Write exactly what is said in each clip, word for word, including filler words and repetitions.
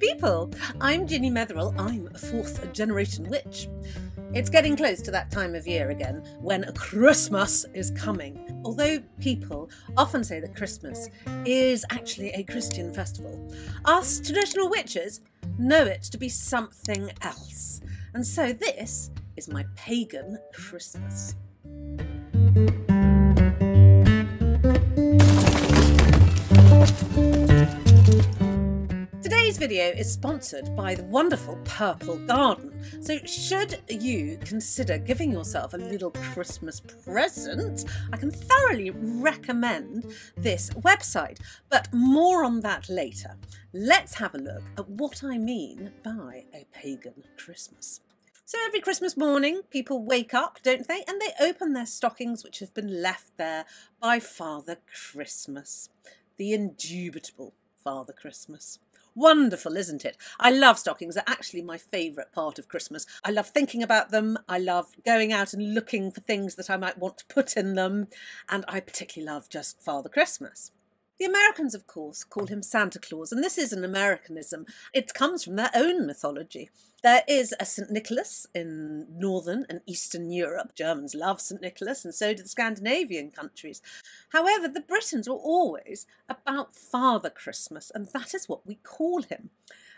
people! I'm Ginny Metheral. I'm a fourth generation witch. It's getting close to that time of year again when Christmas is coming. Although people often say that Christmas is actually a Christian festival, us traditional witches know it to be something else. And so this is my pagan Christmas. Today's video is sponsored by the wonderful Purple Garden. So should you consider giving yourself a little Christmas present, I can thoroughly recommend this website, but more on that later. Let's have a look at what I mean by a pagan Christmas. So every Christmas morning, people wake up, don't they? And they open their stockings, which have been left there by Father Christmas, the indubitable Father Christmas. Wonderful, isn't it? I love stockings. They're actually my favourite part of Christmas. I love thinking about them. I love going out and looking for things that I might want to put in them. And I particularly love just Father Christmas. The Americans, of course, call him Santa Claus, and this is an Americanism. It comes from their own mythology. There is a Saint Nicholas in northern and eastern Europe. Germans love Saint Nicholas, and so do the Scandinavian countries. However, the Britons were always about Father Christmas, and that is what we call him.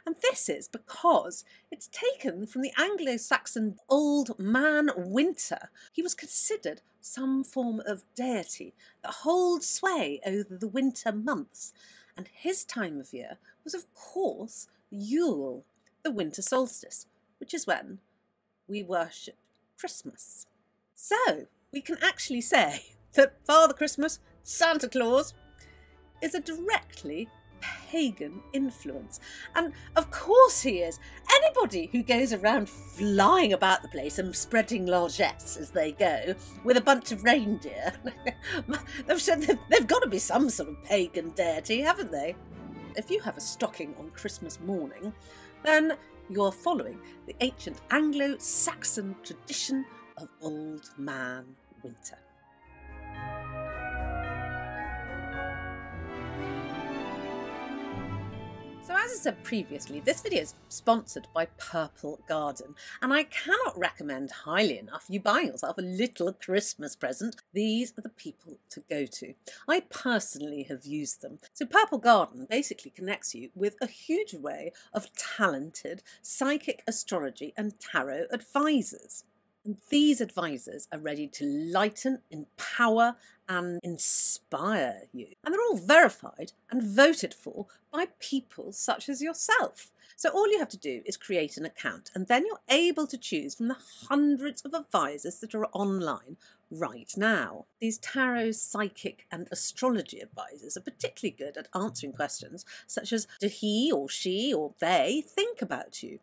And this is because it's taken from the Anglo-Saxon Old Man Winter. He was considered some form of deity that holds sway over the winter months. And his time of year was, of course, Yule, the winter solstice, which is when we worship Christmas. So we can actually say that Father Christmas, Santa Claus, is a directly pagan influence. And of course he is. Anybody who goes around flying about the place and spreading largesse as they go with a bunch of reindeer, they've got to be some sort of pagan deity, haven't they? If you have a stocking on Christmas morning, then you're following the ancient Anglo-Saxon tradition of Old Man Winter. So as I said previously, this video is sponsored by Purple Garden, and I cannot recommend highly enough you buy yourself a little Christmas present. These are the people to go to. I personally have used them. So Purple Garden basically connects you with a huge array of talented psychic astrology and tarot advisors. And these advisors are ready to lighten, empower and inspire you. And they're all verified and voted for by people such as yourself. So all you have to do is create an account, and then you're able to choose from the hundreds of advisors that are online right now. These tarot, psychic and astrology advisors are particularly good at answering questions such as, do he or she or they think about you?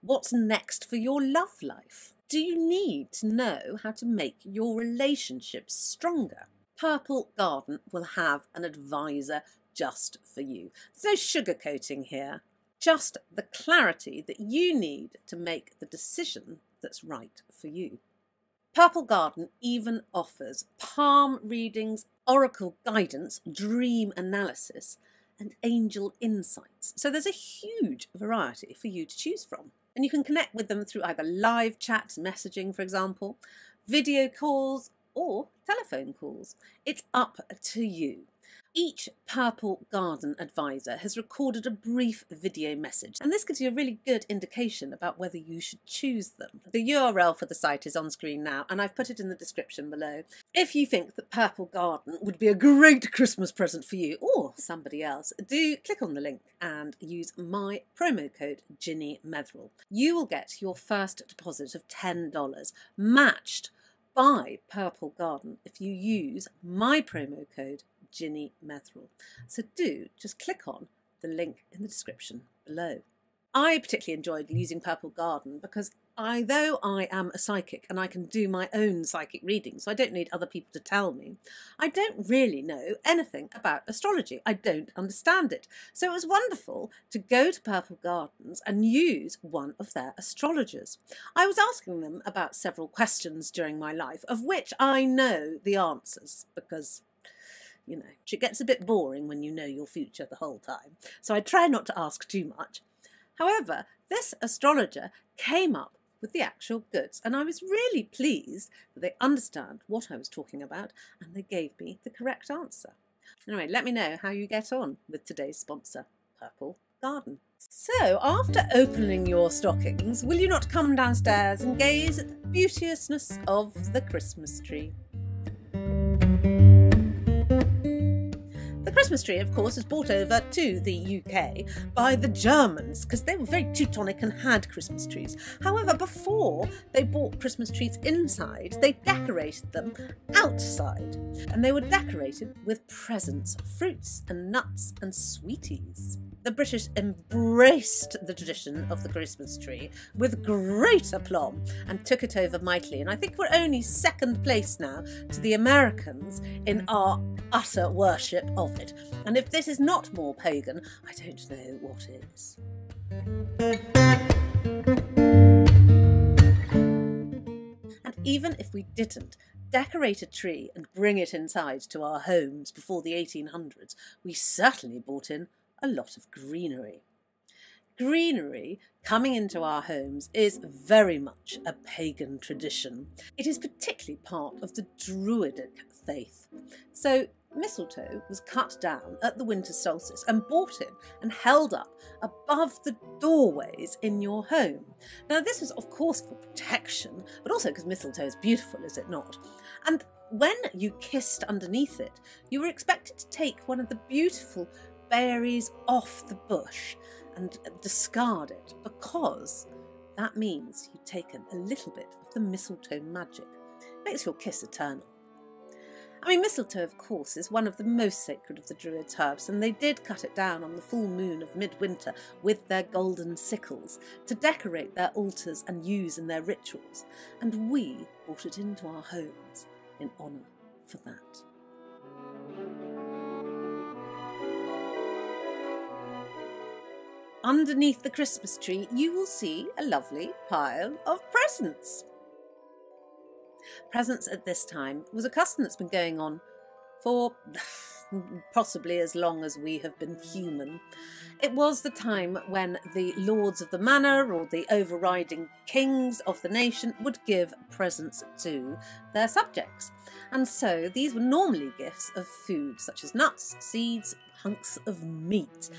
What's next for your love life? Do you need to know how to make your relationship stronger? Purple Garden will have an advisor just for you. There's no sugarcoating here, just the clarity that you need to make the decision that's right for you. Purple Garden even offers palm readings, oracle guidance, dream analysis, and angel insights. So there's a huge variety for you to choose from. And you can connect with them through either live chat, messaging for example, video calls or telephone calls. It's up to you. Each Purple Garden advisor has recorded a brief video message, and this gives you a really good indication about whether you should choose them. The U R L for the site is on screen now, and I've put it in the description below. If you think that Purple Garden would be a great Christmas present for you or somebody else, do click on the link and use my promo code Ginny Metheral. You will get your first deposit of ten dollars matched by Purple Garden if you use my promo code Ginny Metheral. So do just click on the link in the description below. I particularly enjoyed using Purple Garden because I, though I am a psychic and I can do my own psychic reading, so I don't need other people to tell me, I don't really know anything about astrology. I don't understand it. So it was wonderful to go to Purple Gardens and use one of their astrologers. I was asking them about several questions during my life, of which I know the answers because, you know, it gets a bit boring when you know your future the whole time. So I try not to ask too much. However, this astrologer came up with the actual goods, and I was really pleased that they understand what I was talking about and they gave me the correct answer. Anyway, let me know how you get on with today's sponsor, Purple Garden. So, after opening your stockings, will you not come downstairs and gaze at the beauteousness of the Christmas tree? The Christmas tree, of course, was brought over to the U K by the Germans because they were very Teutonic and had Christmas trees. However, before they brought Christmas trees inside, they decorated them outside, and they were decorated with presents, fruits and nuts and sweeties. The British embraced the tradition of the Christmas tree with great aplomb and took it over mightily, and I think we're only second place now to the Americans in our utter worship of it. And if this is not more pagan, I don't know what is. And even if we didn't decorate a tree and bring it inside to our homes before the eighteen hundreds, we certainly brought in a lot of greenery. Greenery coming into our homes is very much a pagan tradition. It is particularly part of the Druidic faith. So mistletoe was cut down at the winter solstice and brought in and held up above the doorways in your home. Now this was of course for protection, but also because mistletoe is beautiful, is it not? And when you kissed underneath it, you were expected to take one of the beautiful berries off the bush and discard it, because that means you've taken a little bit of the mistletoe magic. It makes your kiss eternal. I mean, mistletoe, of course, is one of the most sacred of the Druids' herbs, and they did cut it down on the full moon of midwinter with their golden sickles to decorate their altars and use in their rituals, and we brought it into our homes in honour for that. Underneath the Christmas tree, you will see a lovely pile of presents. Presents at this time was a custom that's been going on for possibly as long as we have been human. It was the time when the lords of the manor or the overriding kings of the nation would give presents to their subjects. And so these were normally gifts of food such as nuts, seeds, hunks of meat,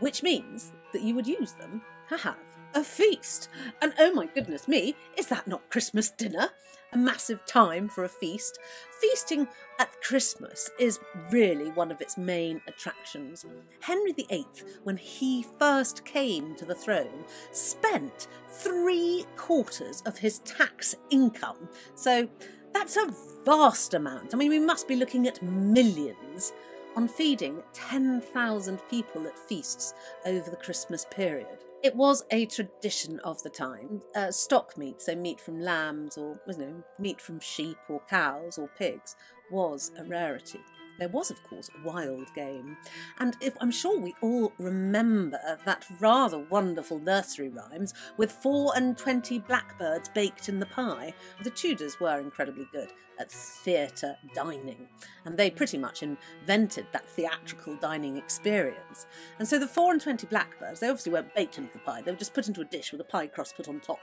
which means that you would use them to have a feast. And oh my goodness me, is that not Christmas dinner? A massive time for a feast. Feasting at Christmas is really one of its main attractions. Henry the eighth, when he first came to the throne, spent three quarters of his tax income. So that's a vast amount. I mean, we must be looking at millions on feeding ten thousand people at feasts over the Christmas period. It was a tradition of the time. Uh, stock meat, so meat from lambs or you know, meat from sheep or cows or pigs, was a rarity. There was, of course, wild game. And if, I'm sure we all remember that rather wonderful nursery rhymes with four and twenty blackbirds baked in the pie. The Tudors were incredibly good at theatre dining, and they pretty much invented that theatrical dining experience. And so the four and twenty blackbirds, they obviously weren't baked into the pie, they were just put into a dish with a pie crust put on top.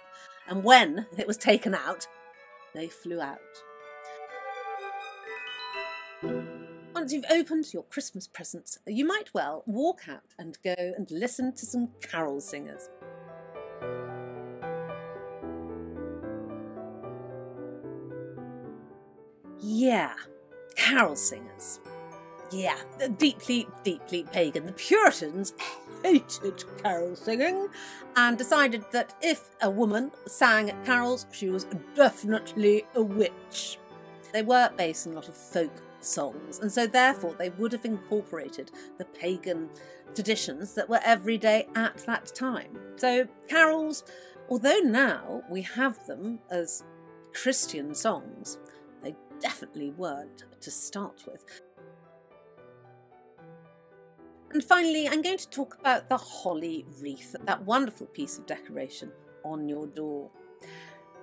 And when it was taken out, they flew out. Once you've opened your Christmas presents, you might well walk out and go and listen to some carol singers. Yeah, carol singers. Yeah, deeply, deeply pagan. The Puritans hated carol singing and decided that if a woman sang carols, she was definitely a witch. They were based on a lot of folk songs, and so therefore they would have incorporated the pagan traditions that were everyday at that time. So carols, although now we have them as Christian songs, they definitely weren't to start with. And finally, I'm going to talk about the holly wreath, that wonderful piece of decoration on your door.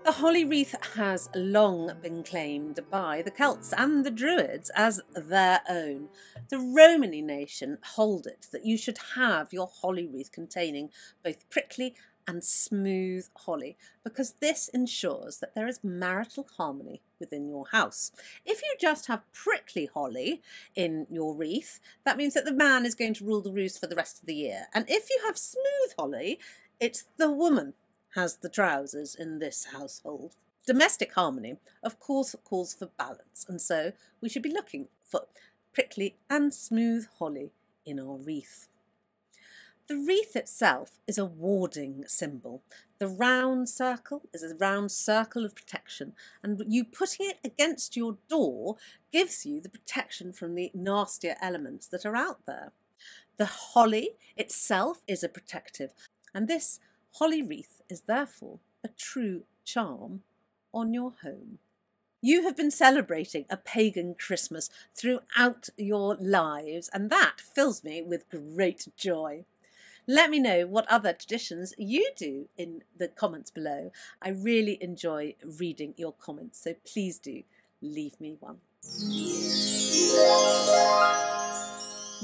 The holly wreath has long been claimed by the Celts and the Druids as their own. The Romany nation hold it that you should have your holly wreath containing both prickly and smooth holly, because this ensures that there is marital harmony within your house. If you just have prickly holly in your wreath, that means that the man is going to rule the roost for the rest of the year. And if you have smooth holly, it's the woman has the trousers in this household. Domestic harmony, of course, calls for balance, and so we should be looking for prickly and smooth holly in our wreath. The wreath itself is a warding symbol. The round circle is a round circle of protection, and you putting it against your door gives you the protection from the nastier elements that are out there. The holly itself is a protective, and this holly wreath is therefore a true charm on your home. You have been celebrating a pagan Christmas throughout your lives, and that fills me with great joy. Let me know what other traditions you do in the comments below. I really enjoy reading your comments, so please do leave me one.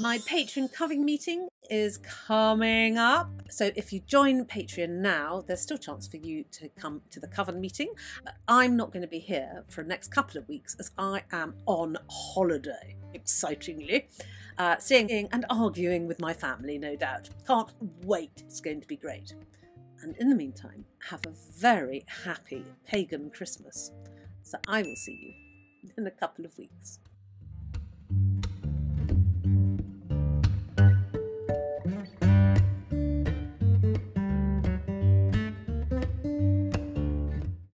My Patreon covering meeting is coming up. So if you join Patreon now, there's still a chance for you to come to the coven meeting. I'm not going to be here for the next couple of weeks as I am on holiday, excitingly. Uh, singing and arguing with my family, no doubt. Can't wait, it's going to be great. And in the meantime, have a very happy pagan Christmas. So I will see you in a couple of weeks.